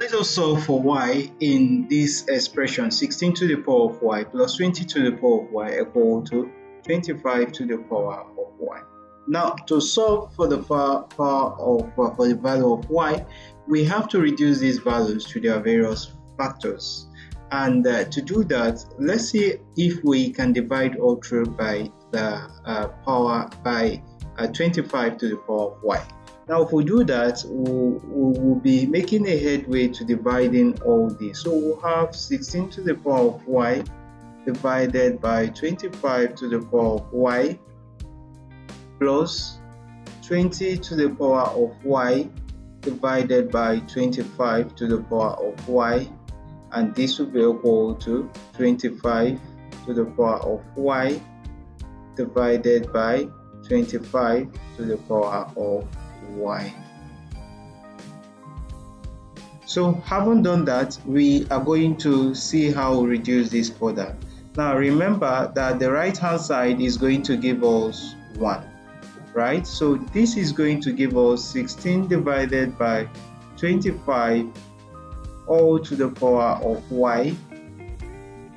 Let us solve for y in this expression 16 to the power of y plus 20 to the power of y equal to 25 to the power of y. Now, to solve for the value of y, we have to reduce these values to their various factors. And to do that, let's see if we can divide all through by the power by 25 to the power of y. Now, if we do that, we'll be making a headway to dividing all these. So we'll have 16 to the power of y divided by 25 to the power of y plus 20 to the power of y divided by 25 to the power of y, and this will be equal to 25 to the power of y divided by 25 to the power of y. So, having done that, we are going to see how we reduce this further. Now, remember that the right hand side is going to give us 1, right? So this is going to give us 16 divided by 25 all to the power of y,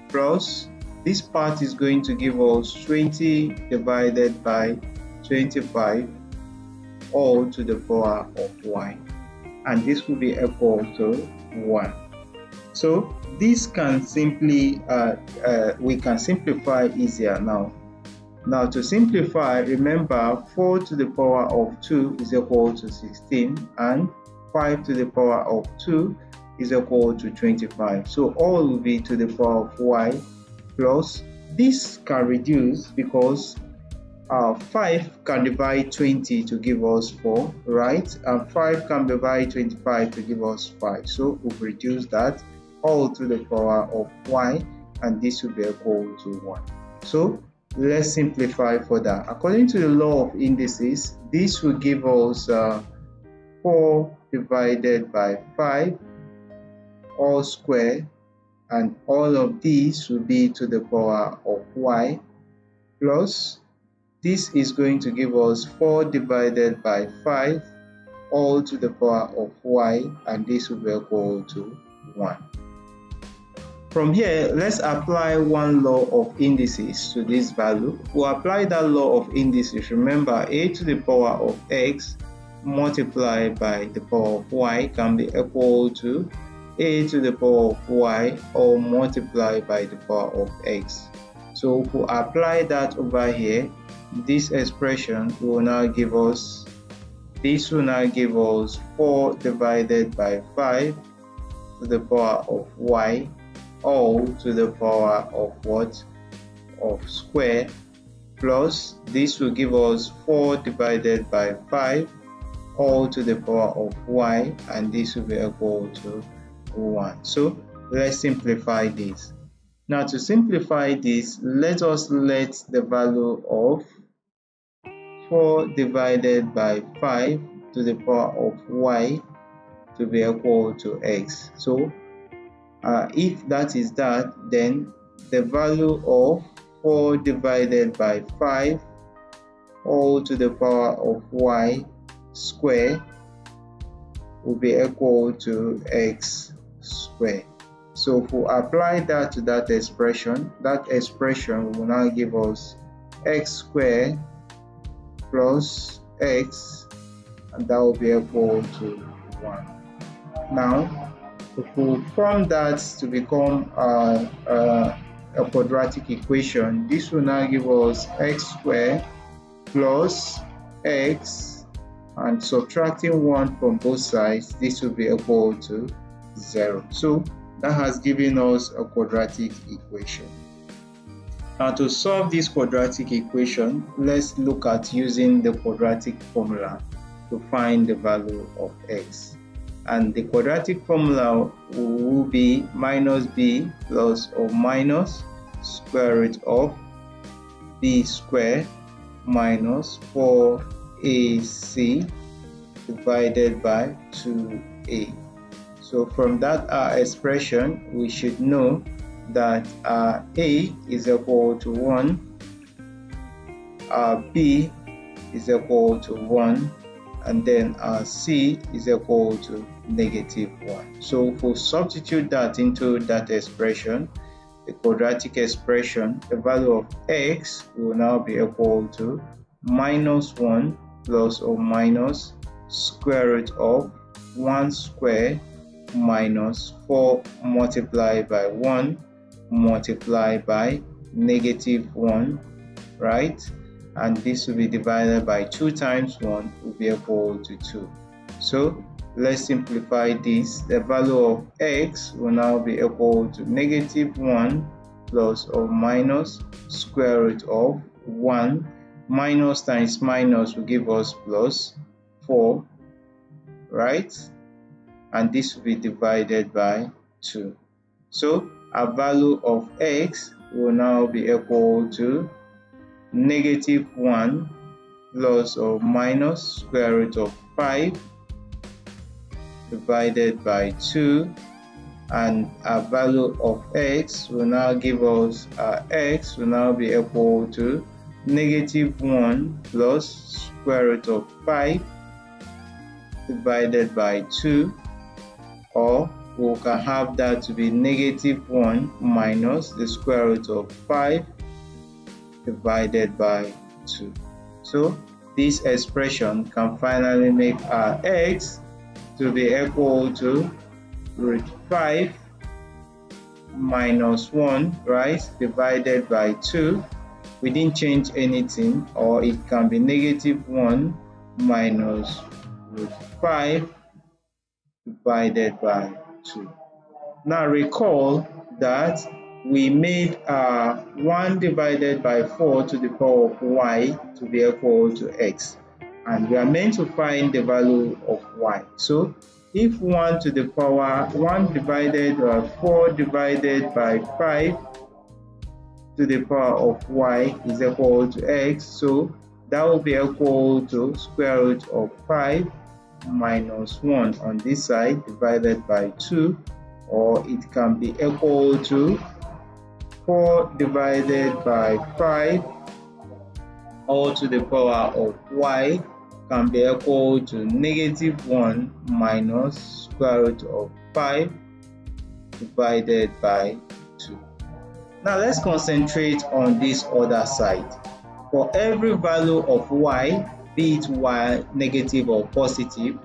plus this part is going to give us 20 divided by 25 all to the power of y, and this will be equal to 1. So this can simply we can simplify easier now. Now, to simplify, remember 4 to the power of 2 is equal to 16, and 5 to the power of 2 is equal to 25. So all will be to the power of y, plus this can reduce because 5 can divide 20 to give us 4, right? And 5 can divide 25 to give us 5. So we'll reduce that all to the power of y, and this will be equal to 1. So let's simplify further. According to the law of indices, this will give us 4 divided by 5 all square, and all of these will be to the power of y, plus this is going to give us 4 divided by 5 all to the power of y, and this will be equal to 1. From here, let's apply one law of indices to this value. We'll apply that law of indices. Remember, a to the power of x multiplied by the power of y can be equal to a to the power of y or multiplied by the power of x. So if we apply that over here, this expression will now give us 4 divided by 5 to the power of y all to the power of what? Of square, plus this will give us 4 divided by 5 all to the power of y, and this will be equal to 1. So let's simplify this. Now, to simplify this, let us let the value of 4 divided by 5 to the power of y to be equal to x. So if that is that, then the value of 4 divided by 5 all to the power of y square will be equal to x square. So if we apply that to that expression will now give us x square plus x, and that will be equal to 1. Now, if we form that to become a quadratic equation, this will now give us x squared plus x, and subtracting 1 from both sides, this will be equal to 0. So that has given us a quadratic equation. Now, to solve this quadratic equation, let's look at using the quadratic formula to find the value of x. And the quadratic formula will be minus b plus or minus square root of b squared minus 4ac divided by 2a. So from that expression, we should know that a is equal to 1, b is equal to 1, and then our C is equal to -1. So if we substitute that into that expression, the quadratic expression, the value of x will now be equal to -1 plus or minus square root of 1 square minus 4 multiplied by 1 multiplied by -1, right? And this will be divided by 2 times 1 will be equal to 2. So let's simplify this. The value of x will now be equal to -1 plus or minus square root of 1. Minus times minus will give us plus 4, right? And this will be divided by 2. So our value of x will now be equal to -1 plus or minus square root of 5 divided by 2, and our value of x will now give us x will now be equal to -1 plus square root of 5 divided by 2, or we can have that to be -1 minus the square root of 5 divided by 2. So this expression can finally make our x to be equal to root 5 minus 1, right, divided by 2. We didn't change anything, or it can be -1 minus root 5 divided by 2. Now recall that we made 1 divided by 4 to the power of y to be equal to x, and we are meant to find the value of y. So if 1 to the power 1 divided by 4 divided by 5 to the power of y is equal to x, so that will be equal to square root of 5 minus 1 on this side divided by 2, or it can be equal to 4 divided by 5 all to the power of y can be equal to -1 minus square root of 5 divided by 2. Now let's concentrate on this other side. For every value of y, be it y negative or positive,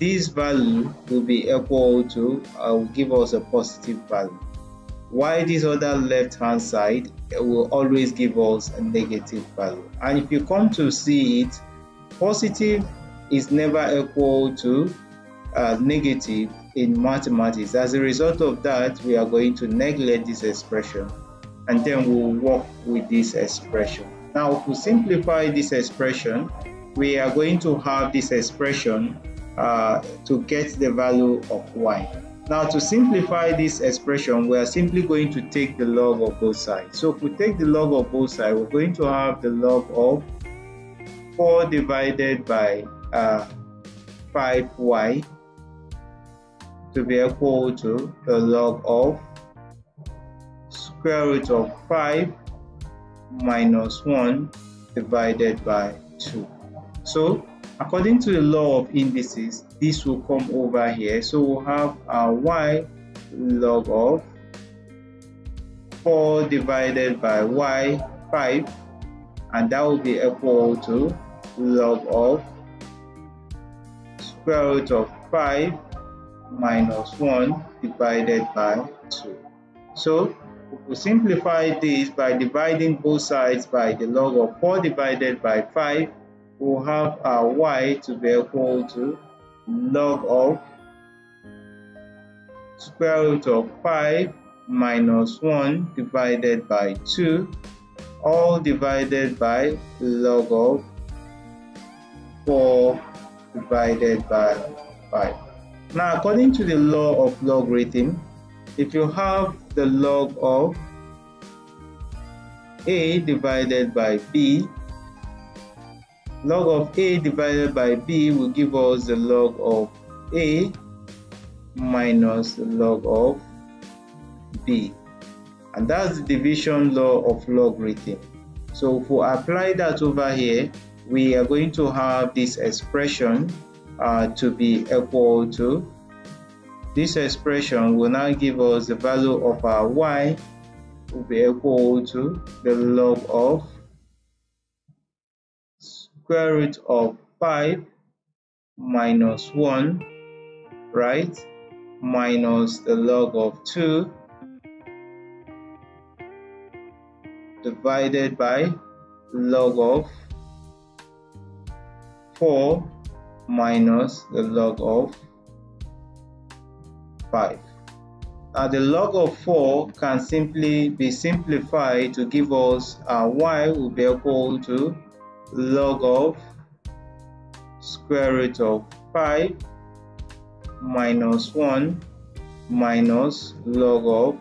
this value will be equal to, will give us a positive value, while this other left hand side will always give us a negative value. And if you come to see it, positive is never equal to negative in mathematics. As a result of that, we are going to neglect this expression, and then we'll work with this expression. Now to simplify this expression, we are going to have this expression to get the value of y. Now to simplify this expression, we are simply going to take the log of both sides. So if we take the log of both sides, we're going to have the log of 4 divided by 5y to be equal to the log of square root of 5 minus 1 divided by 2. So according to the law of indices, this will come over here. So we'll have our y log of 4 divided by y, 5, and that will be equal to log of square root of 5 minus 1 divided by 2. So we'll simplify this by dividing both sides by the log of 4 divided by 5. We'll have our y to be equal to log of square root of 5 minus 1 divided by 2, all divided by log of 4 divided by 5. Now according to the law of logarithm, if you have the log of a divided by b, log of a divided by b will give us the log of a minus the log of b, and that's the division law of logarithm. So if we apply that over here, we are going to have this expression to be equal to. This expression will now give us the value of our y will be equal to the log of square root of 5 minus 1, right, minus the log of 2 divided by log of 4 minus the log of 5. The log of 4 can simply be simplified to give us y will be equal to log of square root of 5 minus 1 minus log of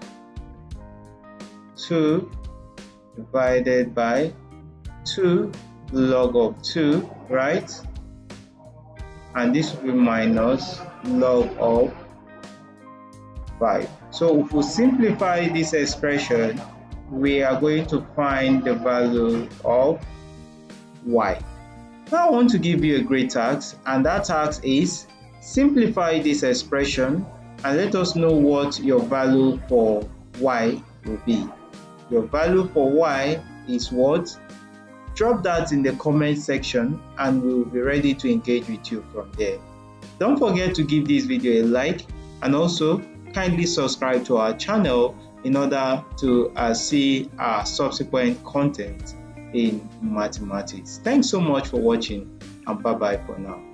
2 divided by 2 log of 2, right? And this will be minus log of 5. So if we simplify this expression, we are going to find the value of y. Now I want to give you a great task, and that task is simplify this expression and let us know what your value for y will be. Your value for y is what? Drop that in the comment section and we will be ready to engage with you from there. Don't forget to give this video a like, and also kindly subscribe to our channel in order to see our subsequent content in mathematics. Thanks so much for watching, and bye bye for now.